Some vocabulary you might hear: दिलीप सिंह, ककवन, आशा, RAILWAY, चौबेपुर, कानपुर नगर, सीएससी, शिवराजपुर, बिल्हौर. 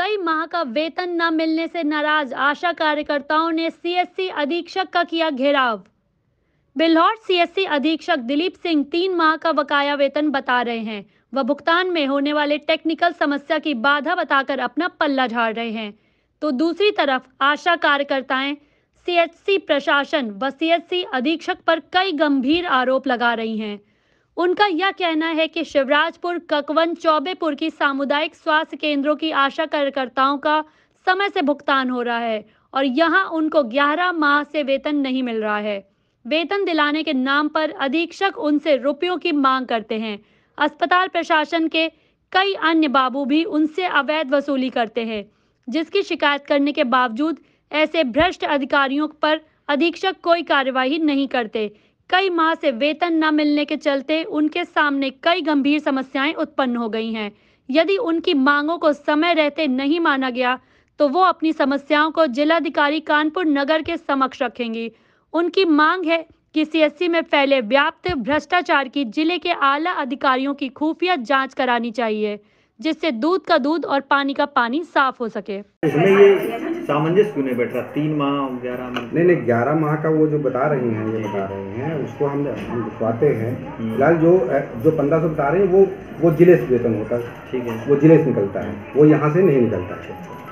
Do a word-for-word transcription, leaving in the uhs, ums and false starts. कई माह का वेतन न मिलने से नाराज आशा कार्यकर्ताओं ने सीएससी अधीक्षक का किया घेराव। बिल्हौर सीएससी अधीक्षक दिलीप सिंह तीन माह का बकाया वेतन बता रहे हैं व भुगतान में होने वाले टेक्निकल समस्या की बाधा बताकर अपना पल्ला झाड़ रहे हैं, तो दूसरी तरफ आशा कार्यकर्ताएं सीएससी प्रशासन व सीएससी अधीक्षक पर कई गंभीर आरोप लगा रही हैं। उनका यह कहना है कि शिवराजपुर, ककवन, चौबेपुर की सामुदायिक स्वास्थ्य केंद्रों की आशा कार्यकर्ताओं का समय से भुगतान हो रहा है और यहां उनको ग्यारह माह से वेतन नहीं मिल रहा है। वेतन दिलाने के नाम पर अधीक्षक उनसे रुपयों की मांग करते हैं। अस्पताल प्रशासन के कई अन्य बाबू भी उनसे अवैध वसूली करते हैं, जिसकी शिकायत करने के बावजूद ऐसे भ्रष्ट अधिकारियों पर अधीक्षक कोई कार्यवाही नहीं करते। कई माह से वेतन न मिलने के चलते उनके सामने कई गंभीर समस्याएं उत्पन्न हो गई हैं। यदि उनकी मांगों को समय रहते नहीं माना गया तो वो अपनी समस्याओं को जिलाधिकारी कानपुर नगर के समक्ष रखेंगी। उनकी मांग है कि सीएससी में फैले व्याप्त भ्रष्टाचार की जिले के आला अधिकारियों की खुफिया जांच करानी चाहिए, जिससे दूध का दूध और पानी का पानी साफ हो सके। इसमें ये सामंजस्य क्यों नहीं बैठ रहा? तीन माह ग्यारह माह नहीं नहीं ग्यारह माह का वो जो बता रही हैं ये बता रहे हैं उसको हम हम दिखवाते हैं। फिलहाल जो जो पंद्रह सौ बता रहे हैं वो वो जिले से वेतन होता है, ठीक है, वो जिले से निकलता है, वो यहाँ से नहीं निकलता है।